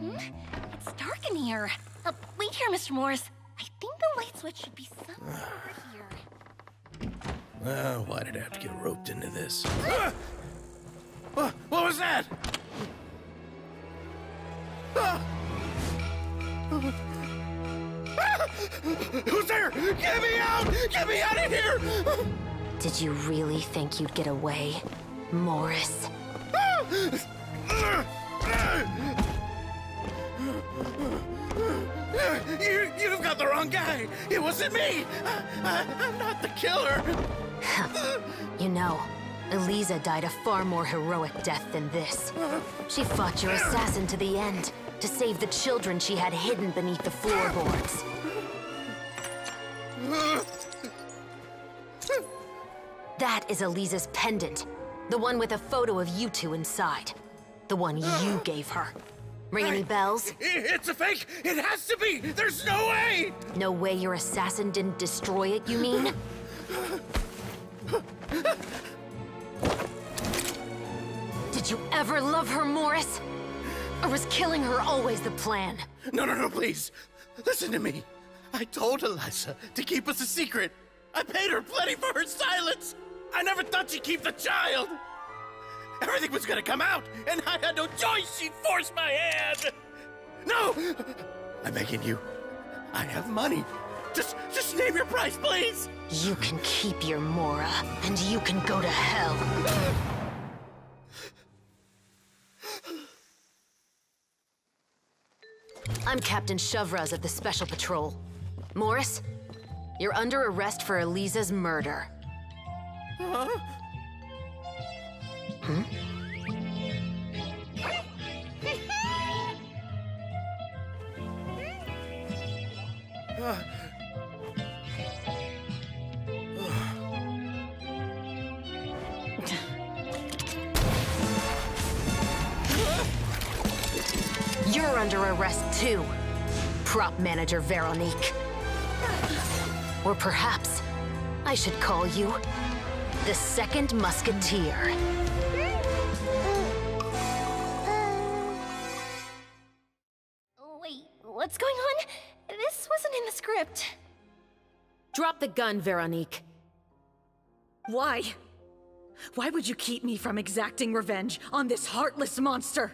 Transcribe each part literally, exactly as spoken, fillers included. Hmm? It's dark in here. Uh, wait here, Mister Morris. I think the light switch should be somewhere over here. Well, why did I have to get roped into this? Ah! Ah! What was that? Ah! Ah! Who's there? Get me out! Get me out of here! Did you really think you'd get away, Morris? Ah! You, you've got the wrong guy. It wasn't me. I, I'm not the killer. You know, Eliza died a far more heroic death than this. She fought your assassin to the end to save the children she had hidden beneath the floorboards. That is Eliza's pendant, the one with a photo of you two inside. The one you gave her. Ring any bells? It's a fake! It has to be! There's no way! No way your assassin didn't destroy it, you mean? Did you ever love her, Morris? Or was killing her always the plan? No, no, no, please. Listen to me. I told Eliza to keep us a secret. I paid her plenty for her silence. I never thought she'd keep the child. Everything was gonna come out, and I had no choice! She forced my hand! No! I'm begging you. I have money. Just, just name your price, please! You can keep your Mora, and you can go to hell. I'm Captain Chevreuse of the Special Patrol. Morris, you're under arrest for Eliza's murder. Huh? Hmm? uh. You're under arrest too, prop manager Veronique. Or perhaps I should call you the Second Musketeer. What's going on? This wasn't in the script. Drop the gun, Veronique. Why? Why would you keep me from exacting revenge on this heartless monster?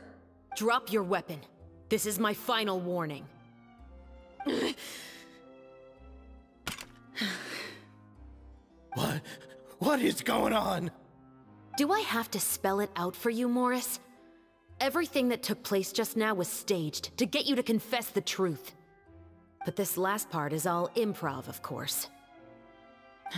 Drop your weapon. This is my final warning. What? What is going on? Do I have to spell it out for you, Morris? Everything that took place just now was staged to get you to confess the truth. But this last part is all improv, of course. I...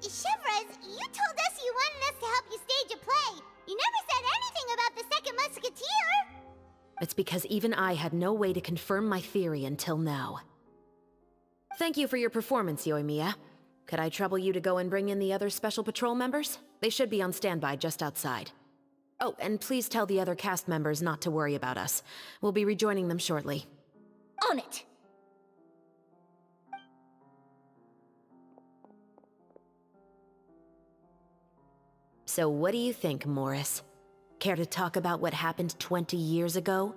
Chevreuse, you told us you wanted us to help you stage a play. You never said anything about the Second Musketeer. It's because even I had no way to confirm my theory until now. Thank you for your performance, Yoimiya. Could I trouble you to go and bring in the other Special Patrol members? They should be on standby just outside. Oh, and please tell the other cast members not to worry about us. We'll be rejoining them shortly. On it! So what do you think, Morris? Care to talk about what happened twenty years ago?